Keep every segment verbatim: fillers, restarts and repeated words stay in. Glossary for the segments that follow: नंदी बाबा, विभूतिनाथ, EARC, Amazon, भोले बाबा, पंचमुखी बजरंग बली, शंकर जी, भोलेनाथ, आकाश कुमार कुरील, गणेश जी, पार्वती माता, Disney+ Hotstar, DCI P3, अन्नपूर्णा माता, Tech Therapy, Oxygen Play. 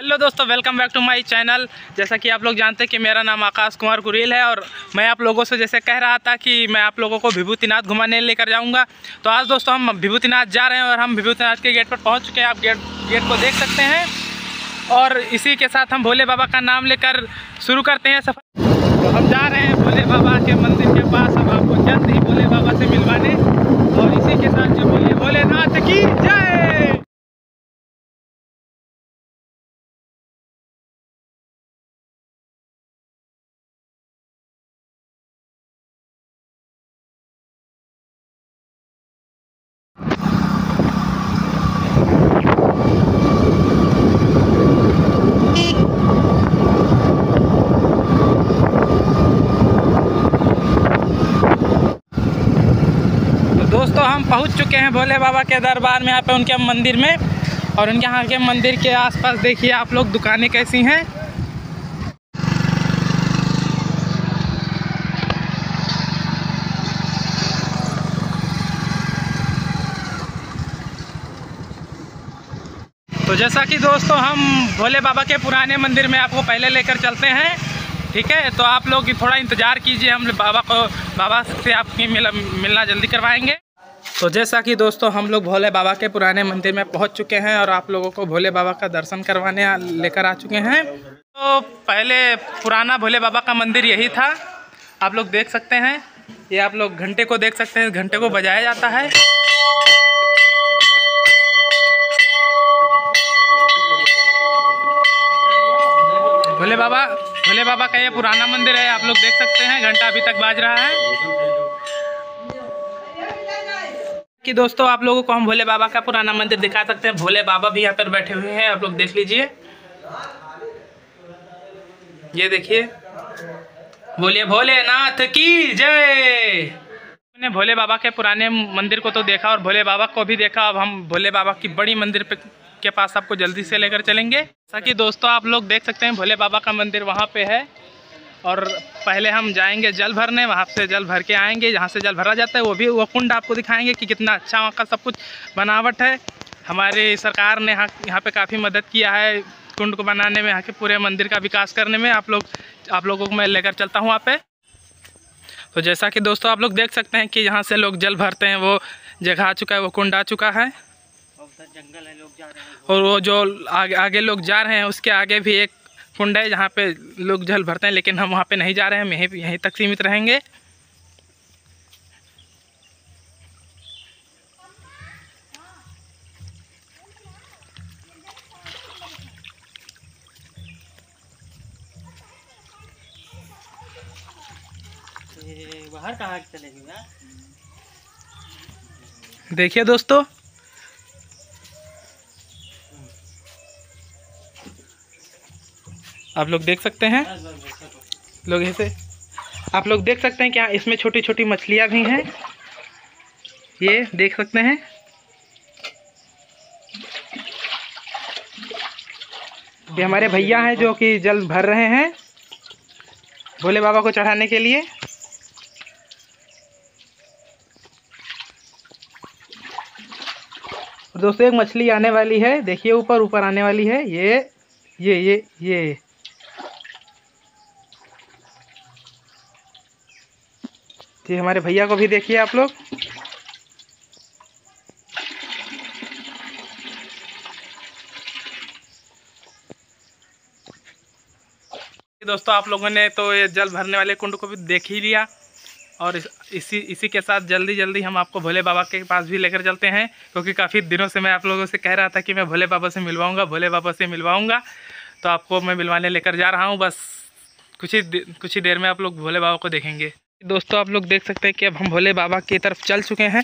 Hello दोस्तों, welcome back to my channel. जैसा कि आप लोग जानते हैं कि मेरा नाम आकाश कुमार कुरील है और मैं आप लोगों से जैसे कह रहा था कि मैं आप लोगों को विभूतिनाथ घुमाने लेकर जाऊंगा। तो आज दोस्तों हम विभूतिनाथ जा रहे हैं और हम विभूतिनाथ के गेट पर पहुंच चुके हैं। आप गेट गेट को देख सकते हैं और इसी के साथ हम भोले बाबा का नाम लेकर शुरू करते हैं सफ़र। तो हम जा रहे हैं भोले बाबा के मंदिर के पास। हम आपको जल्द ही भोले बाबा से मिलवाने और इसी के साथ जो बोले भोलेनाथ की जय। दोस्तों हम पहुंच चुके हैं भोले बाबा के दरबार में, यहाँ पे उनके मंदिर में। और उनके यहाँ के मंदिर के आसपास देखिए आप लोग दुकानें कैसी हैं। तो जैसा कि दोस्तों हम भोले बाबा के पुराने मंदिर में आपको पहले लेकर चलते हैं, ठीक है। तो आप लोग थोड़ा इंतज़ार कीजिए, हम बाबा को बाबा से आपकी मिल, मिलना जल्दी करवाएंगे। तो जैसा कि दोस्तों हम लोग भोले बाबा के पुराने मंदिर में पहुंच चुके हैं और आप लोगों को भोले बाबा का दर्शन करवाने लेकर आ चुके हैं। तो पहले पुराना भोले बाबा का मंदिर यही था, आप लोग देख सकते हैं। ये आप लोग घंटे को देख सकते हैं, घंटे को बजाया जाता है। भोले बाबा भोले बाबा का ये पुराना मंदिर है, आप लोग देख सकते हैं। घंटा अभी तक बाज रहा है। कि दोस्तों आप लोगों को हम भोले बाबा का पुराना मंदिर दिखा सकते हैं। भोले बाबा भी यहाँ पर बैठे हुए हैं, आप लोग देख लीजिए। ये देखिए, बोलिए भोलेनाथ की जय। मैंने भोले बाबा के पुराने मंदिर को तो देखा और भोले बाबा को भी देखा। अब हम भोले बाबा की बड़ी मंदिर पे के पास आपको जल्दी से लेकर चलेंगे। जैसा कि दोस्तों आप लोग देख सकते हैं भोले बाबा का मंदिर वहाँ पे है। और पहले हम जाएंगे जल भरने, वहाँ से जल भर के आएंगे। जहाँ से जल भरा जाता है वो भी वो कुंड आपको दिखाएंगे कि कितना अच्छा वहाँ का सब कुछ बनावट है। हमारी सरकार ने यहाँ यहाँ पे काफ़ी मदद किया है कुंड को बनाने में, यहाँ के पूरे मंदिर का विकास करने में। आप लोग आप लोगों को मैं लेकर चलता हूँ वहाँ पर। तो जैसा कि दोस्तों आप लोग देख सकते हैं कि यहाँ से लोग जल भरते हैं, वो जगह आ चुका है, वो कुंड आ चुका है। जंगल है, लोग जा रहे हैं। और वो जो आगे आगे लोग जा रहे हैं उसके आगे भी एक कुंड है जहाँ पे लोग जल भरते हैं, लेकिन हम वहाँ पे नहीं जा रहे हैं, हम यहीं यहीं तक सीमित रहेंगे। बाहर कहाँ चलेंगे? देखिए दोस्तों, आप लोग देख सकते हैं, लोग ऐसे आप लोग देख सकते हैं क्या इसमें छोटी छोटी मछलियां भी हैं, ये देख सकते हैं। ये हमारे भैया हैं जो कि जल भर रहे हैं भोले बाबा को चढ़ाने के लिए। दोस्तों एक मछली आने वाली है, देखिए ऊपर ऊपर आने वाली है। ये ये ये ये जी, हमारे भैया को भी देखिए आप लोग। दोस्तों आप लोगों ने तो ये जल भरने वाले कुंड को भी देख ही लिया और इस, इसी इसी के साथ जल्दी जल्दी हम आपको भोले बाबा के पास भी लेकर चलते हैं, क्योंकि काफ़ी दिनों से मैं आप लोगों से कह रहा था कि मैं भोले बाबा से मिलवाऊंगा भोले बाबा से मिलवाऊंगा तो आपको मैं मिलवाने लेकर जा रहा हूं। बस कुछ ही कुछ ही देर में आप लोग भोले बाबा को देखेंगे। दोस्तों आप लोग देख सकते हैं कि अब हम भोले बाबा की तरफ चल चुके हैं।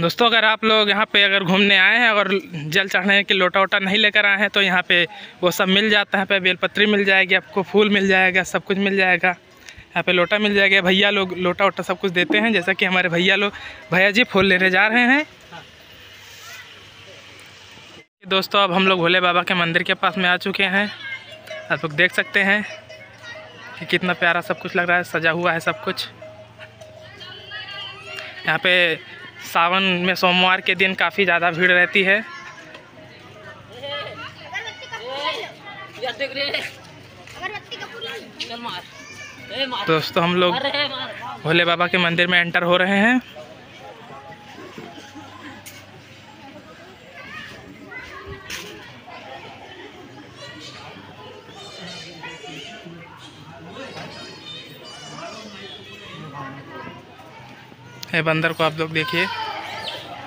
दोस्तों अगर आप लोग यहाँ पे अगर घूमने आए हैं और जल चढ़ाने के लोटा वोटा नहीं लेकर आए हैं तो यहाँ पे वो सब मिल जाता है। यहाँ पे बेलपत्री मिल जाएगी आपको, फूल मिल जाएगा, सब कुछ मिल जाएगा। यहाँ पे लोटा मिल जाएगा, भैया लोग लोटा वोटा सब कुछ देते हैं। जैसा कि हमारे भैया लोग भैया जी फूल लेने जा रहे हैं। दोस्तों अब हम लोग भोले बाबा के मंदिर के पास में आ चुके हैं। आप लोग देख सकते हैं कि कितना प्यारा सब कुछ लग रहा है, सजा हुआ है सब कुछ। यहाँ पे सावन में सोमवार के दिन काफ़ी ज़्यादा भीड़ रहती है। दोस्तों हम लोग भोले बाबा के मंदिर में एंटर हो रहे हैं। ये बंदर को आप लोग देखिए,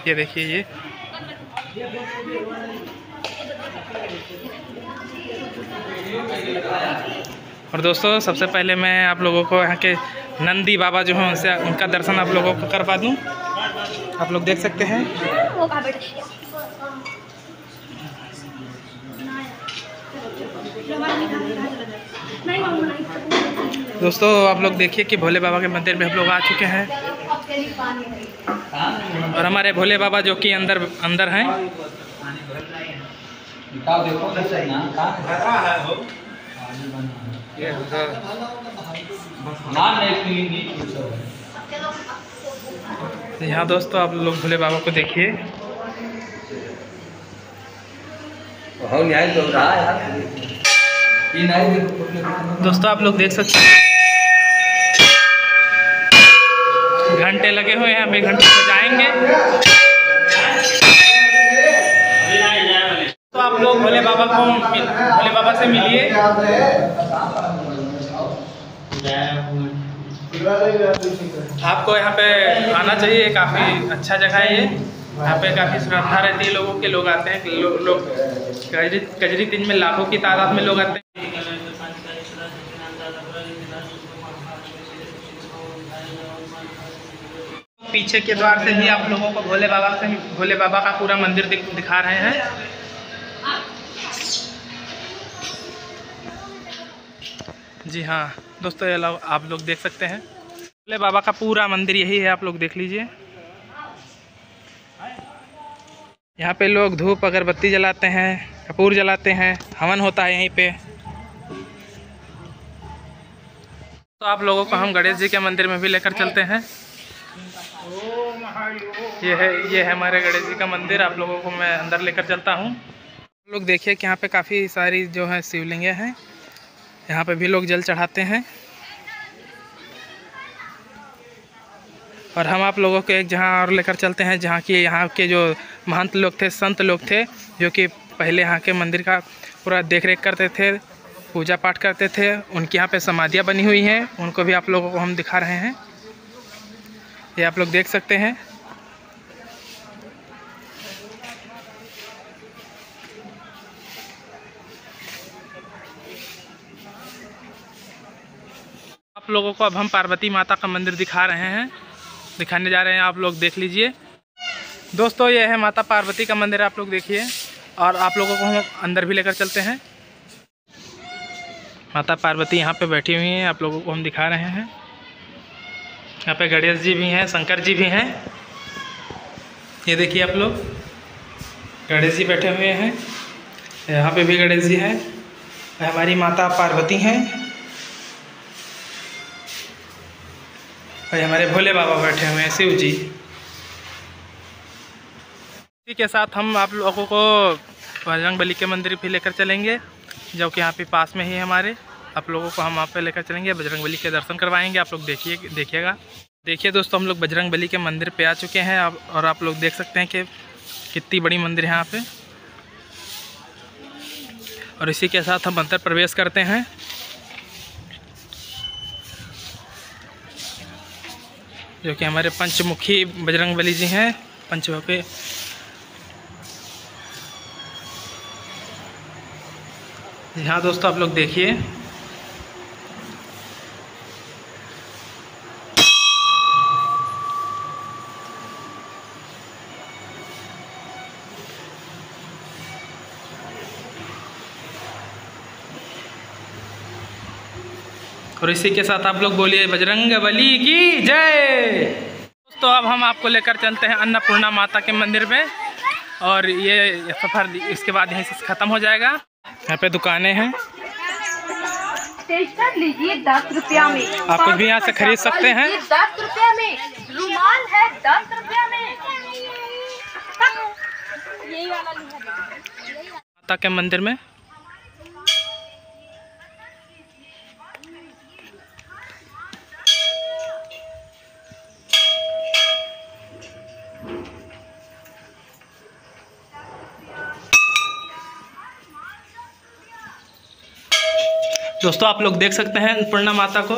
ये देखिए ये और दोस्तों सबसे पहले मैं आप लोगों को यहाँ के नंदी बाबा जो हैं उनसे उनका दर्शन आप लोगों को करवा दूँ। आप लोग देख सकते हैं दोस्तों, आप लोग देखिए कि भोले बाबा के मंदिर में हम लोग आ चुके हैं और हमारे भोले बाबा जो कि अंदर अंदर हैं। यहाँ दोस्तों आप लोग भोले बाबा को देखिए। दोस्तों आप लोग देख सकते हैं घंटे लगे हुए हैं, अभी घंटे बजाएंगे। तो आप लोग भोले बाबा को भोले बाबा से मिलिए। आपको यहाँ पे आना चाहिए, काफ़ी अच्छा जगह है ये। यहाँ पे काफ़ी श्रद्धा रहती है लोगों के, लोग आते हैं। लोग लो, कजरी कजरी दिन में लाखों की तादाद में लोग आते हैं। पीछे के द्वार से ही आप लोगों को भोले बाबा से भोले बाबा का पूरा मंदिर दिख, दिखा रहे हैं। जी हाँ दोस्तों, ये लोग आप लोग देख सकते हैं भोले बाबा का पूरा मंदिर यही है। आप लोग देख लीजिए, यहाँ पे लोग धूप अगरबत्ती जलाते हैं, कपूर जलाते हैं, हवन होता है यहीं पे। तो आप लोगों को हम गणेश जी के मंदिर में भी लेकर चलते हैं। ये है ये है हमारे गणेश जी का मंदिर। आप लोगों को मैं अंदर लेकर चलता हूँ। आप लोग देखिए कि यहाँ पे काफ़ी सारी जो है शिवलिंगें हैं, यहाँ पे भी लोग जल चढ़ाते हैं। और हम आप लोगों को एक जहाँ और लेकर चलते हैं, जहाँ की यहाँ के जो महंत लोग थे, संत लोग थे, जो कि पहले यहाँ के मंदिर का पूरा देख रेख करते थे, पूजा पाठ करते थे। उनकी यहाँ पर समाधियाँ बनी हुई हैं, उनको भी आप लोगों को हम दिखा रहे हैं। ये आप लोग देख सकते हैं। आप लोगों को अब हम पार्वती माता का मंदिर दिखा रहे हैं, दिखाने जा रहे हैं। आप लोग देख लीजिए। दोस्तों ये है माता पार्वती का मंदिर, आप लोग देखिए। और आप लोगों को हम अंदर भी लेकर चलते हैं। माता पार्वती यहाँ पे बैठी हुई हैं, आप लोगों को हम दिखा रहे हैं। यहाँ पे गणेश जी भी हैं, शंकर जी भी हैं। ये देखिए आप लोग, गणेश जी बैठे हुए हैं। यहाँ पे भी गणेश जी हैं। हमारी माता पार्वती हैं और हमारे भोले बाबा बैठे हुए हैं, शिव जी। इसी के साथ हम आप लोगों को बजरंग बली के मंदिर भी लेकर चलेंगे, जो कि यहाँ पे पास में ही है हमारे। आप लोगों को हम वहाँ पे लेकर चलेंगे, बजरंग बली के दर्शन करवाएंगे। आप लोग देखिए देखिएगा देखिए दोस्तों, हम लोग बजरंग बली के मंदिर पे आ चुके हैं। आप और आप लोग देख सकते हैं कि कितनी बड़ी मंदिर है यहाँ पे। और इसी के साथ हम अंदर प्रवेश करते हैं। जो कि हमारे पंचमुखी बजरंग बली जी हैं, पंचमुखी। हाँ दोस्तों आप लोग देखिए, और इसी के साथ आप लोग बोलिए बजरंग बली की जय। दोस्तों अब हम आपको लेकर चलते हैं अन्नपूर्णा माता के मंदिर में। और ये सफ़र इसके बाद यहीं से ख़त्म हो जाएगा। यहाँ पे दुकानें हैं, लीजिए दस रुपया में आप कुछ भी यहाँ से खरीद सकते हैं। दस रुपया में रुमाल है, दस रुपया में यही वाला माता के मंदिर में। दोस्तों आप लोग देख सकते हैं अन्नपूर्णा माता को,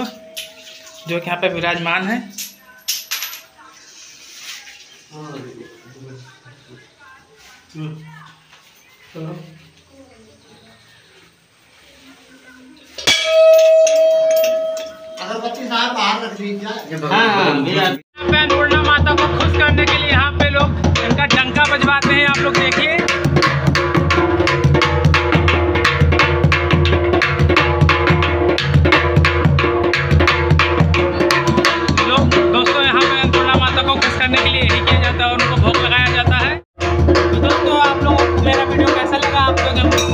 जो कि यहाँ पे विराजमान है। अन्नपूर्णा माता को खुश करने के लिए यहाँ पे लोग इनका डंका बजवाते हैं, आप लोग देखिए। I'm